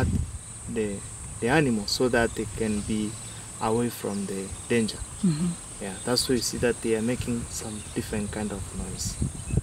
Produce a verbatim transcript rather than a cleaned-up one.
alert the the animal so that they can be away from the danger. Mm-hmm. Yeah, that's why you see that they are making some different kind of noise.